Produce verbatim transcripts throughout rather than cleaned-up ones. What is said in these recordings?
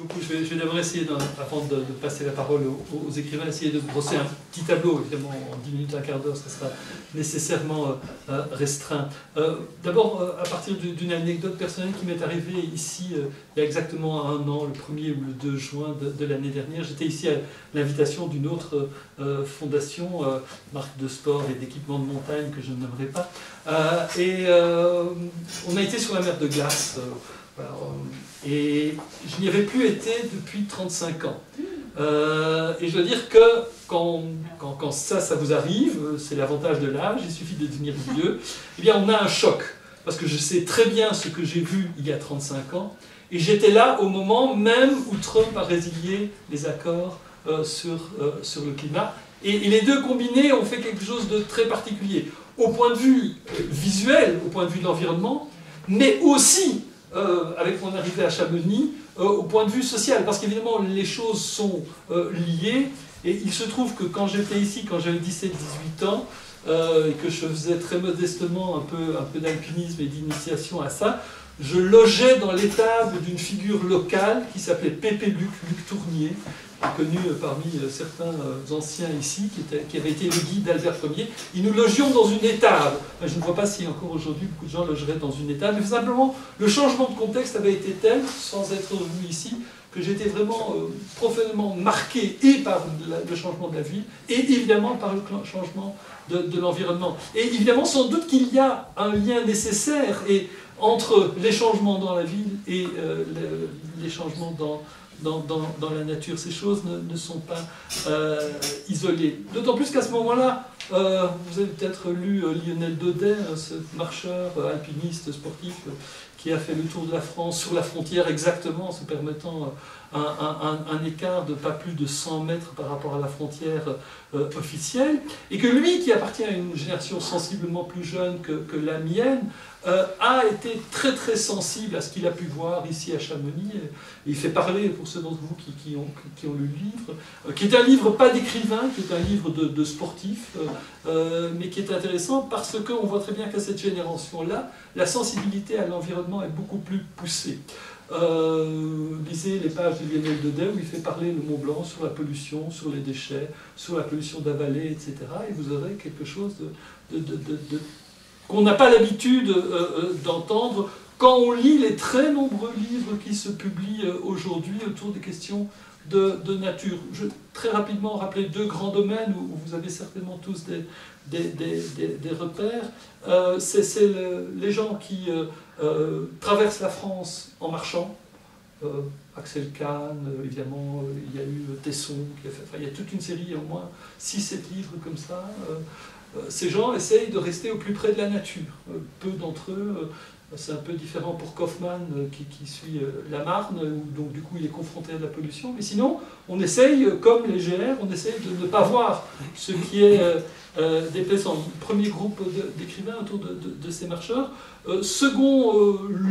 beaucoup. Je vais, je vais d'abord essayer, avant de, de passer la parole aux, aux écrivains, essayer de brosser un petit tableau, évidemment, en dix minutes, un quart d'heure, ce sera nécessairement euh, restreint. Euh, d'abord, euh, à partir d'une anecdote personnelle qui m'est arrivée ici, euh, il y a exactement un an, le premier ou le deux juin de, de l'année dernière. J'étais ici à l'invitation d'une autre euh, fondation, euh, marque de sport et d'équipement de montagne que je ne nommerai pas. Euh, et euh, on a été sur la mer de glace. Euh, Alors, et je n'y avais plus été depuis trente-cinq ans. Euh, et je dois dire que quand, quand, quand ça, ça vous arrive, c'est l'avantage de l'âge, il suffit de devenir vieux, eh bien on a un choc. Parce que je sais très bien ce que j'ai vu il y a trente-cinq ans, et j'étais là au moment même où Trump a résilié les accords euh, sur, euh, sur le climat. Et, et les deux combinés ont fait quelque chose de très particulier. Au point de vue visuel, au point de vue de l'environnement, mais aussi... Euh, avec mon arrivée à Chamonix, euh, au point de vue social, parce qu'évidemment les choses sont euh, liées, et il se trouve que quand j'étais ici, quand j'avais dix-sept dix-huit ans, euh, et que je faisais très modestement un peu, un peu d'alpinisme et d'initiation à ça, je logeais dans l'étable d'une figure locale qui s'appelait Pépé Luc, Luc Tournier, connu parmi certains anciens ici, qui, était, qui avait été le guide d'Albert Ier. Et nous logions dans une étable. Je ne vois pas si encore aujourd'hui beaucoup de gens logeraient dans une étable, mais simplement le changement de contexte avait été tel, sans être revenu ici, que j'étais vraiment euh, profondément marqué et par la, le changement de la ville, et évidemment par le changement de, de l'environnement. Et évidemment, sans doute qu'il y a un lien nécessaire et, entre les changements dans la ville et euh, le, les changements dans... Dans, dans, dans la nature, ces choses ne, ne sont pas euh, isolées. D'autant plus qu'à ce moment-là, euh, vous avez peut-être lu euh, Lionel Daudet, hein, ce marcheur, euh, alpiniste, sportif, euh, qui a fait le tour de la France, sur la frontière exactement, en se permettant euh, un, un, un écart de pas plus de cent mètres par rapport à la frontière euh, officielle, et que lui, qui appartient à une génération sensiblement plus jeune que, que la mienne, Euh, a été très très sensible à ce qu'il a pu voir ici à Chamonix. Il fait parler, pour ceux d'entre vous qui, qui, ont, qui ont lu le livre, euh, qui est un livre pas d'écrivain, qui est un livre de, de sportif, euh, mais qui est intéressant parce qu'on voit très bien qu'à cette génération-là, la sensibilité à l'environnement est beaucoup plus poussée. Euh, lisez les pages de Lionel Daudet où il fait parler le Mont Blanc sur la pollution, sur les déchets, sur la pollution de la vallée, et cetera. Et vous aurez quelque chose de... de, de, de, de qu'on n'a pas l'habitude euh, d'entendre quand on lit les très nombreux livres qui se publient aujourd'hui autour des questions de, de nature. Je vais très rapidement rappeler deux grands domaines où vous avez certainement tous des, des, des, des, des repères. Euh, C'est le, les gens qui euh, euh, traversent la France en marchant. Euh, Axel Kahn, euh, évidemment, euh, il y a eu Tesson, qui a fait, enfin, il y a toute une série, il y a au moins six sept livres comme ça. Euh, Ces gens essayent de rester au plus près de la nature. Peu d'entre eux, c'est un peu différent pour Kaufmann qui, qui suit la Marne, où donc du coup il est confronté à de la pollution, mais sinon on essaye, comme les G R, on essaye de ne pas voir ce qui est euh, déplaisant. Premier groupe d'écrivains autour de, de, de ces marcheurs. Euh, second euh,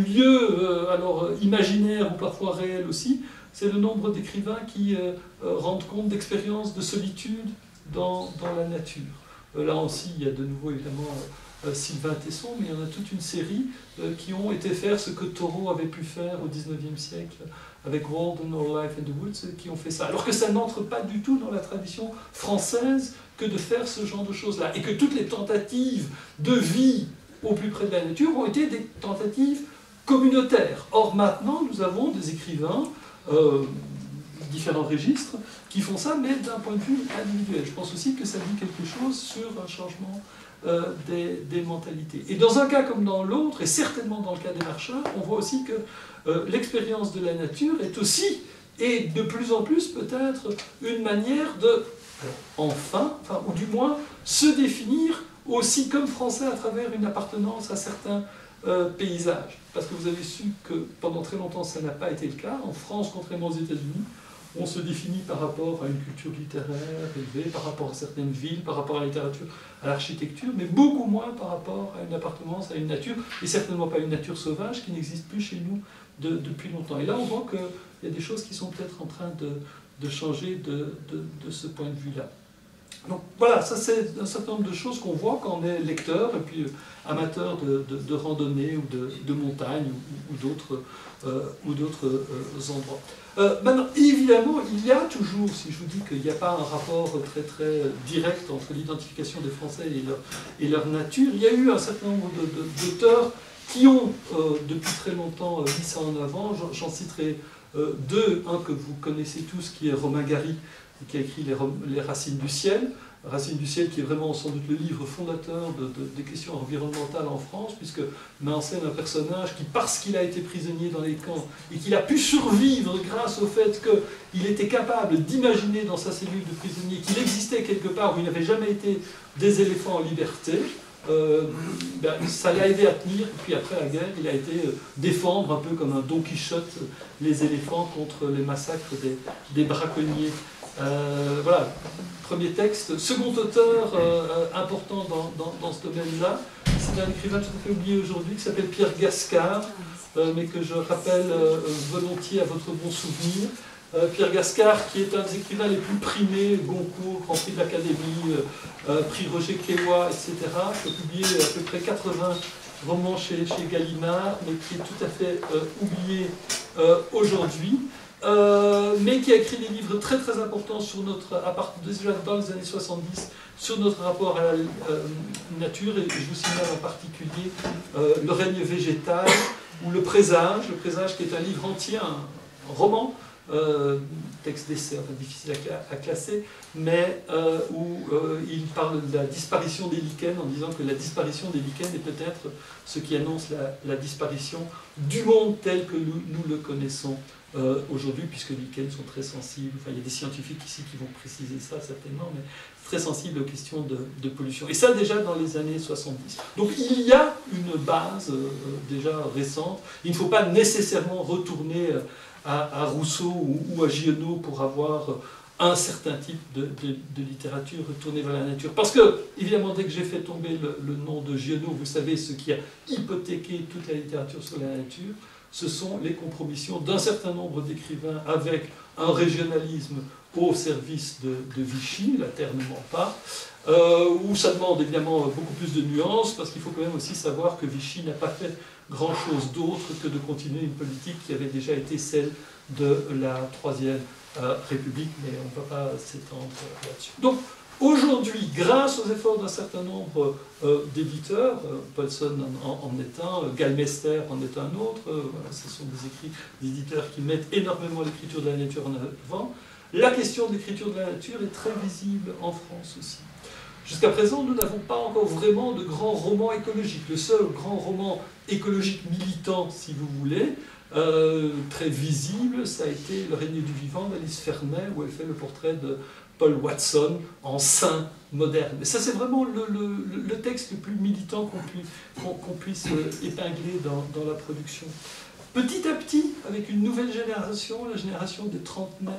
lieu, euh, alors imaginaire ou parfois réel aussi, c'est le nombre d'écrivains qui euh, rendent compte d'expériences de solitude dans, dans la nature. Là aussi, il y a de nouveau évidemment Sylvain Tesson, mais il y en a toute une série qui ont été faire ce que Thoreau avait pu faire au dix-neuvième siècle avec Walden, Our Life in the Woods, qui ont fait ça. Alors que ça n'entre pas du tout dans la tradition française que de faire ce genre de choses-là. Et que toutes les tentatives de vie au plus près de la nature ont été des tentatives communautaires. Or maintenant, nous avons des écrivains... Euh, différents registres qui font ça, mais d'un point de vue individuel. Je pense aussi que ça dit quelque chose sur un changement euh, des, des mentalités. Et dans un cas comme dans l'autre, et certainement dans le cas des marcheurs, on voit aussi que euh, l'expérience de la nature est aussi, et de plus en plus peut-être, une manière de, enfin, enfin, ou du moins, se définir aussi comme français à travers une appartenance à certains Euh, paysages. Parce que vous avez su que pendant très longtemps ça n'a pas été le cas. En France, contrairement aux États-Unis, on se définit par rapport à une culture littéraire élevée, par rapport à certaines villes, par rapport à la littérature, à l'architecture, mais beaucoup moins par rapport à une appartenance, à une nature, et certainement pas une nature sauvage qui n'existe plus chez nous de, depuis longtemps. Et là, on voit qu'il y a des choses qui sont peut-être en train de, de changer de, de, de ce point de vue-là. Donc voilà, ça c'est un certain nombre de choses qu'on voit quand on est lecteur et puis amateur de, de, de randonnée ou de, de montagne ou, ou d'autres euh, d'autres euh, endroits. Euh, maintenant, évidemment, il y a toujours, si je vous dis qu'il n'y a pas un rapport très très direct entre l'identification des Français et leur, et leur nature, il y a eu un certain nombre d'auteurs qui ont euh, depuis très longtemps mis ça en avant. J'en citerai euh, deux, un que vous connaissez tous qui est Romain Gary, qui a écrit les, les Racines du ciel, Racines du ciel qui est vraiment sans doute le livre fondateur de, de, des questions environnementales en France, puisque met en scène un personnage qui, parce qu'il a été prisonnier dans les camps et qu'il a pu survivre grâce au fait qu'il était capable d'imaginer dans sa cellule de prisonnier qu'il existait quelque part où il n'avait jamais été des éléphants en liberté, euh, ben, ça l'a aidé à tenir, et puis après la guerre, il a été défendre un peu comme un Don Quichotte les éléphants contre les massacres des, des braconniers. Euh, voilà, premier texte. Second auteur euh, important dans, dans, dans ce domaine-là, c'est un écrivain tout à fait oublié aujourd'hui qui s'appelle Pierre Gascard, euh, mais que je rappelle euh, volontiers à votre bon souvenir. Euh, Pierre Gascard, qui est un des écrivains les plus primés, Goncourt, Grand Prix de l'Académie, euh, Prix Roger Cléois, et cetera, qui a publié à peu près quatre-vingts romans chez, chez Gallimard, mais qui est tout à fait euh, oublié euh, aujourd'hui. Euh, mais qui a écrit des livres très très importants sur notre, à partir déjà dans les années soixante-dix, sur notre rapport à la euh, nature, et je vous signale en particulier euh, Le Règne Végétal ou Le Présage, Le Présage qui est un livre entier, un roman, euh, texte d'essai, enfin difficile à, à classer, mais euh, où euh, il parle de la disparition des lichens en disant que la disparition des lichens est peut-être ce qui annonce la, la disparition du monde tel que nous, nous le connaissons. Euh, aujourd'hui, puisque les lichens sont très sensibles, enfin, il y a des scientifiques ici qui vont préciser ça certainement, mais très sensibles aux questions de, de pollution. Et ça déjà dans les années soixante-dix. Donc il y a une base euh, déjà récente. Il ne faut pas nécessairement retourner à, à Rousseau ou, ou à Giono pour avoir un certain type de, de, de littérature tournée vers la nature. Parce que, évidemment, dès que j'ai fait tomber le, le nom de Giono, vous savez ce qui a hypothéqué toute la littérature sur la nature. Ce sont les compromissions d'un certain nombre d'écrivains avec un régionalisme au service de, de Vichy, la terre ne ment pas, euh, où ça demande évidemment beaucoup plus de nuances, parce qu'il faut quand même aussi savoir que Vichy n'a pas fait grand-chose d'autre que de continuer une politique qui avait déjà été celle de la Troisième euh, République, mais on ne va pas s'étendre là-dessus. Donc, aujourd'hui, grâce aux efforts d'un certain nombre euh, d'éditeurs, euh, Paulson en, en est un, euh, Galmeister en est un autre, euh, voilà, ce sont des écrits d'éditeurs qui mettent énormément l'écriture de la nature en avant, la question de l'écriture de la nature est très visible en France aussi. Jusqu'à présent, nous n'avons pas encore vraiment de grands romans écologiques. Le seul grand roman écologique militant, si vous voulez, euh, très visible, ça a été Le Règne du Vivant d'Alice Fermet, où elle fait le portrait de Paul Watson en saint moderne. Mais ça, c'est vraiment le, le, le texte le plus militant qu'on puisse, qu'on, qu'on puisse épingler dans, dans la production. Petit à petit, avec une nouvelle génération, la génération des trentenaires,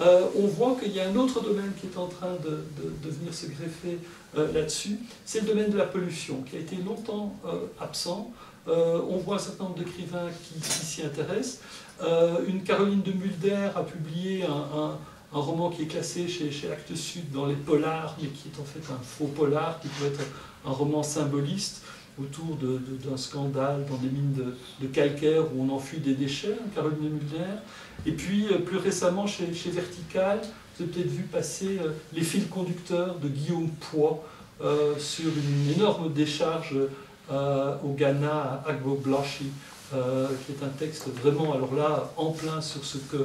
euh, on voit qu'il y a un autre domaine qui est en train de, de, de venir se greffer euh, là-dessus, c'est le domaine de la pollution, qui a été longtemps euh, absent. Euh, on voit un certain nombre d'écrivains qui, qui s'y intéressent. Euh, une Caroline de Mulder a publié un... un Un roman qui est classé chez, chez Actes Sud dans les polars, mais qui est en fait un faux polar, qui peut être un roman symboliste autour d'un scandale dans des mines de, de calcaire où on enfuit des déchets, hein, Caroline de Mulder. Et puis plus récemment chez, chez Vertical, vous avez peut-être vu passer euh, les fils conducteurs de Guillaume Poix euh, sur une énorme décharge euh, au Ghana, à Agbogbloshie, euh, qui est un texte vraiment, alors là, en plein sur ce que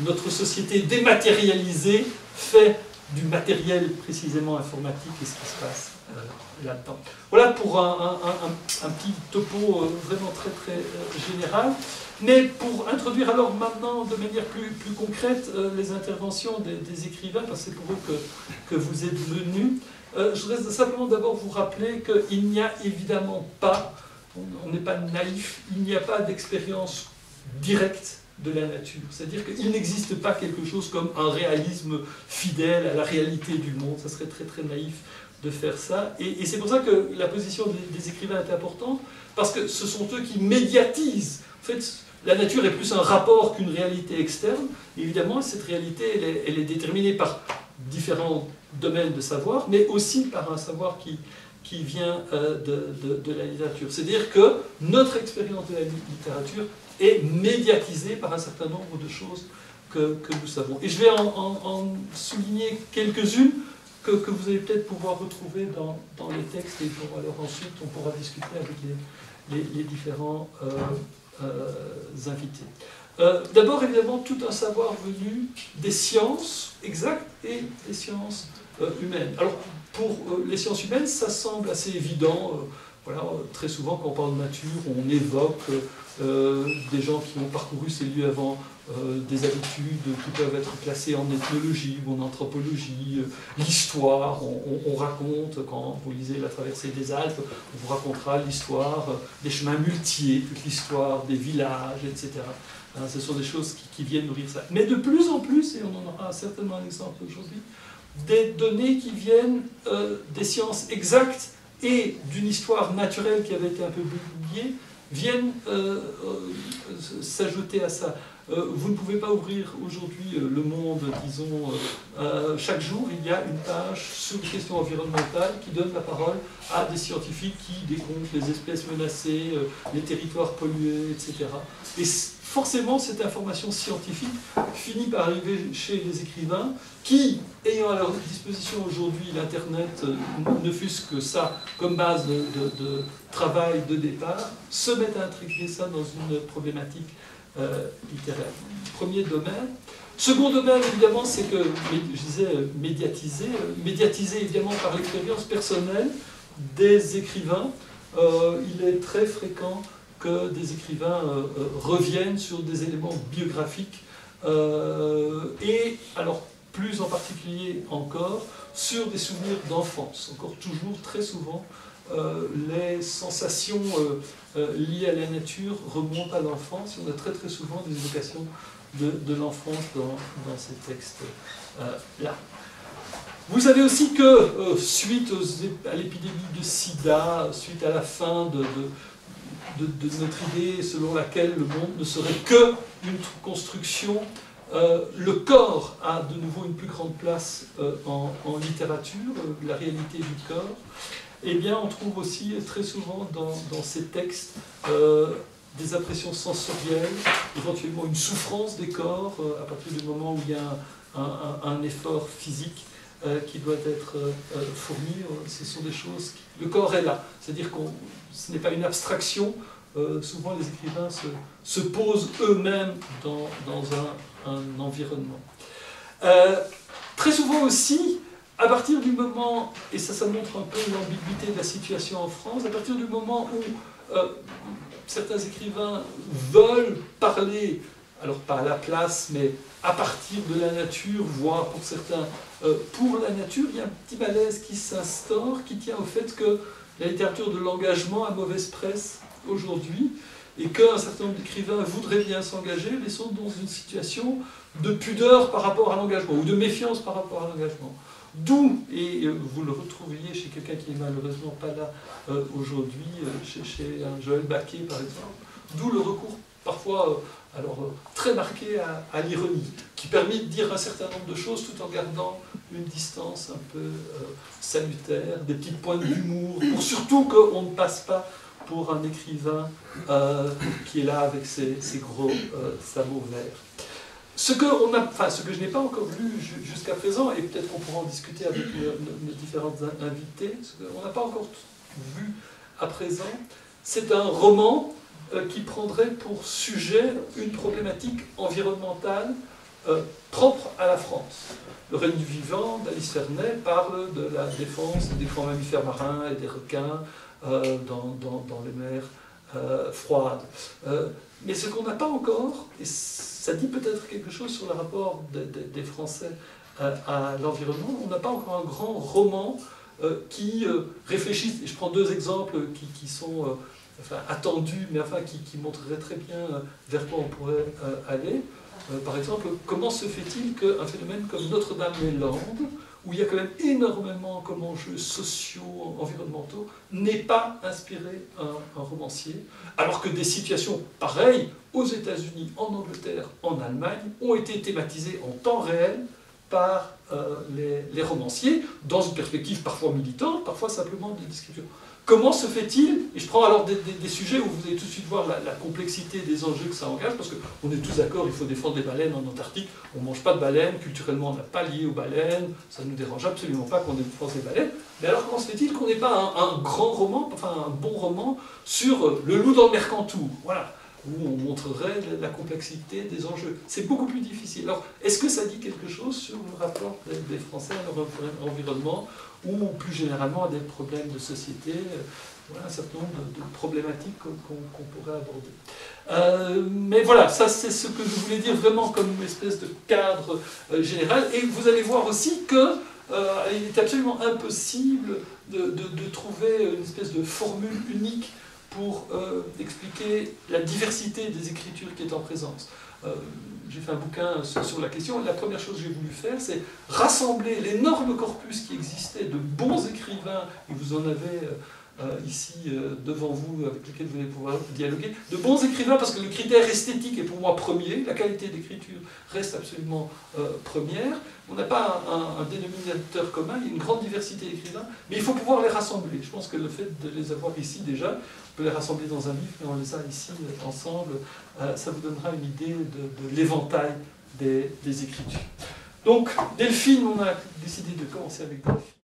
notre société dématérialisée fait du matériel précisément informatique et ce qui se passe euh, là-dedans. Voilà pour un, un, un, un petit topo euh, vraiment très très euh, général. Mais pour introduire alors maintenant de manière plus, plus concrète euh, les interventions des, des écrivains, parce que c'est pour eux que, que vous êtes venus, euh, je voudrais simplement d'abord vous rappeler qu'il n'y a évidemment pas, on n'est pas naïf, il n'y a pas d'expérience directe de la nature. C'est-à-dire qu'il n'existe pas quelque chose comme un réalisme fidèle à la réalité du monde. Ça serait très très naïf de faire ça. Et, et c'est pour ça que la position des, des écrivains est importante, parce que ce sont eux qui médiatisent. En fait, la nature est plus un rapport qu'une réalité externe. Et évidemment, cette réalité, elle est, elle est déterminée par différents domaine de savoir, mais aussi par un savoir qui, qui vient euh, de, de, de la littérature. C'est-à-dire que notre expérience de la littérature est médiatisée par un certain nombre de choses que, que nous savons. Et je vais en, en, en souligner quelques-unes que, que vous allez peut-être pouvoir retrouver dans, dans les textes, et pour, alors ensuite on pourra discuter avec les, les, les différents euh, euh, invités. Euh, D'abord, évidemment, tout un savoir venu des sciences exactes et des sciences euh, humaines. Alors, pour euh, les sciences humaines, ça semble assez évident. Euh, voilà, euh, très souvent, quand on parle de nature, on évoque euh, des gens qui ont parcouru ces lieux avant, euh, des habitudes qui peuvent être classées en ethnologie ou en anthropologie, euh, l'histoire. On, on, on raconte, quand vous lisez La traversée des Alpes, on vous racontera l'histoire euh, des chemins muletiers, toute l'histoire des villages, et cetera. Hein, ce sont des choses qui, qui viennent nourrir ça. Mais de plus en plus, et on en aura certainement un exemple aujourd'hui, des données qui viennent euh, des sciences exactes et d'une histoire naturelle qui avait été un peu oubliée, viennent euh, euh, s'ajouter à ça. Euh, vous ne pouvez pas ouvrir aujourd'hui euh, Le Monde, disons, euh, euh, chaque jour, il y a une page sur les questions environnementales qui donne la parole à des scientifiques qui décomptent les espèces menacées, euh, les territoires pollués, et cetera. Et forcément, cette information scientifique finit par arriver chez les écrivains qui, ayant à leur disposition aujourd'hui l'Internet, ne fût-ce que ça, comme base de, de, de travail de départ, se mettent à intriguer ça dans une problématique euh, littéraire. Premier domaine. Second domaine, évidemment, c'est que, je disais, médiatisé, médiatisé évidemment par l'expérience personnelle des écrivains. Euh, il est très fréquent que des écrivains euh, euh, reviennent sur des éléments biographiques euh, et, alors plus en particulier encore, sur des souvenirs d'enfance. Encore toujours, très souvent, euh, les sensations euh, euh, liées à la nature remontent à l'enfance. On a très très souvent des évocations de, de l'enfance dans, dans ces textes-là. Euh, Vous savez aussi que, euh, suite aux, à l'épidémie de sida, suite à la fin de... de De, de notre idée selon laquelle le monde ne serait que une construction, euh, le corps a de nouveau une plus grande place euh, en, en littérature, euh, la réalité du corps, eh bien on trouve aussi très souvent dans, dans ces textes euh, des impressions sensorielles, éventuellement une souffrance des corps, euh, à partir du moment où il y a un, un, un effort physique euh, qui doit être euh, fourni. Ce sont des choses qui... Le corps est là, c'est-à-dire qu'on... Ce n'est pas une abstraction. Euh, souvent, les écrivains se, se posent eux-mêmes dans, dans un, un environnement. Euh, très souvent aussi, à partir du moment, et ça, ça montre un peu l'ambiguïté de la situation en France, à partir du moment où euh, certains écrivains veulent parler, alors pas à la place, mais à partir de la nature, voire pour certains, euh, pour la nature, il y a un petit malaise qui s'instaure, qui tient au fait que la littérature de l'engagement a mauvaise presse aujourd'hui, et qu'un certain nombre d'écrivains voudraient bien s'engager, mais sont dans une situation de pudeur par rapport à l'engagement, ou de méfiance par rapport à l'engagement. D'où, et vous le retrouviez chez quelqu'un qui n'est malheureusement pas là euh, aujourd'hui, euh, chez, chez un Joël Baquet par exemple, d'où le recours parfois euh, alors, euh, très marqué à, à l'ironie, qui permet de dire un certain nombre de choses tout en gardant une distance un peu euh, salutaire, des petites pointes d'humour, pour surtout qu'on ne passe pas pour un écrivain euh, qui est là avec ses, ses gros euh, sabots verts. Ce que, on a, enfin, ce que je n'ai pas encore lu jusqu'à présent, et peut-être qu'on pourra en discuter avec nos, nos différentes invités, ce qu'on n'a pas encore vu à présent, c'est un roman euh, qui prendrait pour sujet une problématique environnementale Euh, propre à la France. Le Règne du Vivant d'Alice Fernet parle de la défense des grands mammifères marins et des requins euh, dans, dans, dans les mers euh, froides. Euh, mais ce qu'on n'a pas encore, et ça dit peut-être quelque chose sur le rapport de, de, des Français euh, à l'environnement, on n'a pas encore un grand roman euh, qui euh, réfléchisse, et je prends deux exemples qui, qui sont euh, enfin, attendus, mais enfin qui, qui montreraient très bien euh, vers quoi on pourrait euh, aller. Euh, par exemple, comment se fait-il qu'un phénomène comme Notre-Dame-des-Landes, où il y a quand même énormément comme enjeux sociaux, environnementaux, n'ait pas inspiré un, un romancier, alors que des situations pareilles aux États-Unis, en Angleterre, en Allemagne, ont été thématisées en temps réel par euh, les, les romanciers, dans une perspective parfois militante, parfois simplement de description. Comment se fait-il, et je prends alors des, des, des sujets où vous allez tout de suite voir la, la complexité des enjeux que ça engage, parce qu'on est tous d'accord, il faut défendre les baleines en Antarctique, on ne mange pas de baleines, culturellement on n'a pas lié aux baleines, ça ne nous dérange absolument pas qu'on défende les baleines, mais alors comment se fait-il qu'on n'ait pas un, un grand roman, enfin un bon roman, sur euh, le loup dans le Mercantour, voilà, où on montrerait la, la complexité des enjeux. C'est beaucoup plus difficile. Alors, est-ce que ça dit quelque chose sur le rapport des, des Français à leur environnement, ou plus généralement à des problèmes de société, euh, voilà, un certain nombre de, de problématiques qu'on qu'on pourrait aborder. Euh, mais voilà, ça c'est ce que je voulais dire vraiment comme une espèce de cadre euh, général. Et vous allez voir aussi qu'il euh, est absolument impossible de, de, de trouver une espèce de formule unique pour euh, expliquer la diversité des écritures qui est en présence. Euh, J'ai fait un bouquin sur la question. La première chose que j'ai voulu faire, c'est rassembler l'énorme corpus qui existait de bons écrivains, et vous en avez euh, ici euh, devant vous, avec lesquels vous allez pouvoir dialoguer, de bons écrivains, parce que le critère esthétique est pour moi premier, la qualité d'écriture reste absolument euh, première. On n'a pas un, un, un dénominateur commun, il y a une grande diversité d'écrivains, mais il faut pouvoir les rassembler. Je pense que le fait de les avoir ici déjà, on peut les rassembler dans un livre, mais on les a ici ensemble, euh, ça vous donnera une idée de, de l'éventail des, des écritures. Donc, Delphine, on a décidé de commencer avec Delphine.